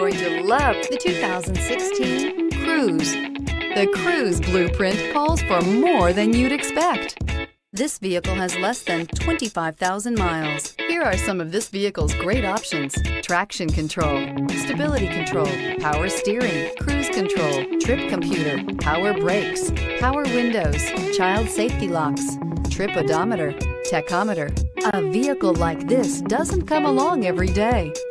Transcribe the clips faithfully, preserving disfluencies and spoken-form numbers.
going to love the two thousand sixteen Cruise. The Cruise blueprint calls for more than you'd expect. This vehicle has less than twenty-five thousand miles. Here are some of this vehicle's great options: traction control, stability control, power steering, cruise control, trip computer, power brakes, power windows, child safety locks, trip odometer, tachometer. A vehicle like this doesn't come along every day.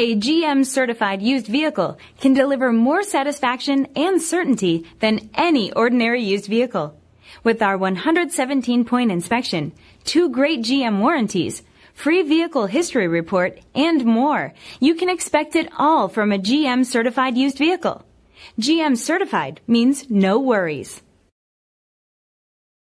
A G M-certified used vehicle can deliver more satisfaction and certainty than any ordinary used vehicle. With our one hundred seventeen point inspection, two great G M warranties, free vehicle history report, and more, you can expect it all from a G M-certified used vehicle. G M certified means no worries.